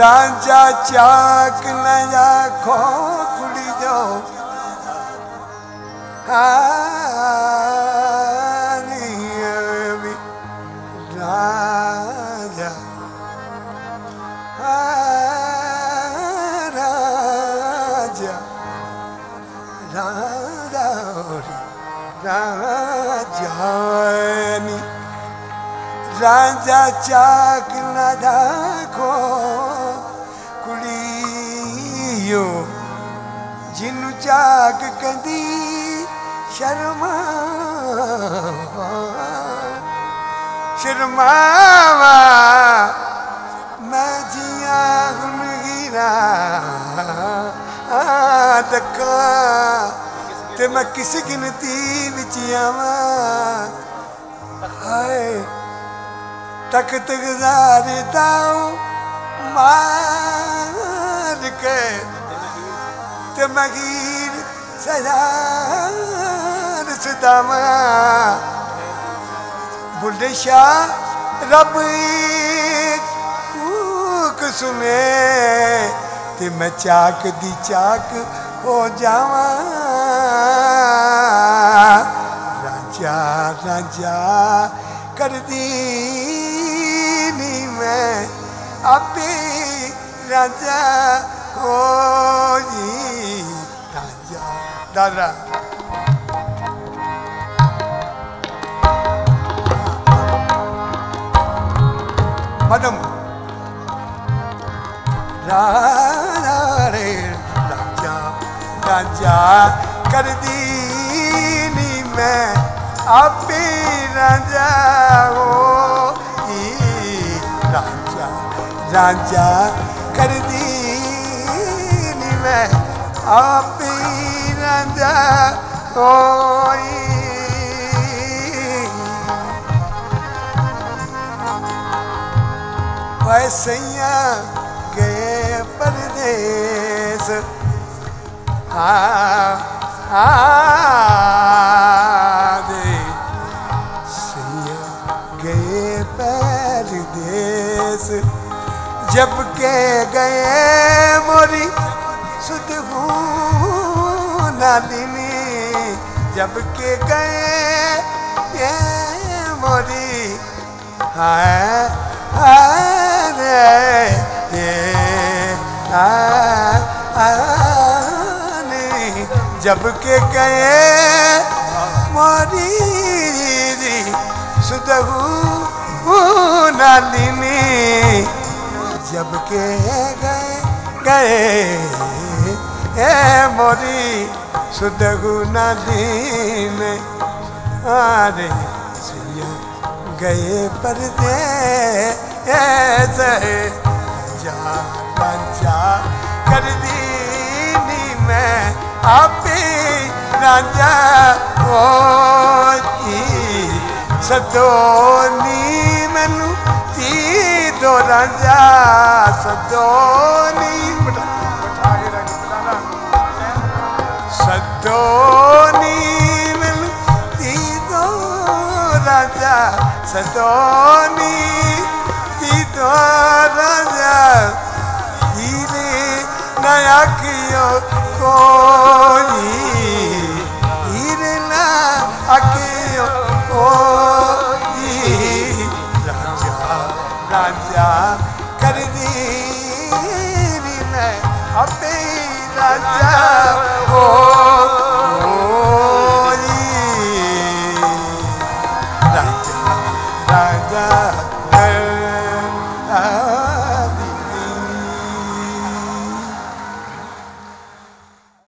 रांझा चाक ना खोखड़ी जो रांझा रांझा रांझानी रांझा चाक ना खो जिनु जाग कदी शर्मा शर्मावा मैं जिया गुन गिरा धक्का ते मैं किस गिनती विच आवां तख्त गुज़ार दाऊं मार के ते मगीर सजार सदामा बुल्ले शाह रब कूक सुने ते मैं चाक दी चाक हो जावा रांझा रांझा करदी नी मैं आपे रांझा ओ जी रांझा दादा मदम रे रांझा रांझा कर दी नी मैं आपे रांझा ओ जी रांझा रांझा कर दी आप रांझा होई पैसैया गए परदेस सैया गए परदेस जब के गए मोरी नालिनी जबके गए ये मोरी हाय हाय जबके गए मोरी सुधू नालिनी जबके गए गए ए मोरी सुधगु नालीन आरे सिया गए परदे रांझा रांझा कर दी नी मैं आपे रांझा ओ जी सदो नी मैनू ती दो रांझा सदो नी सदोनी मिलती दो रांझा सदोनी ती दो रांझा हीरे नया कियो कोई हीरे ना आकियो कोई रांझा रांझा कर दी नी मैं आपे रांझा ओ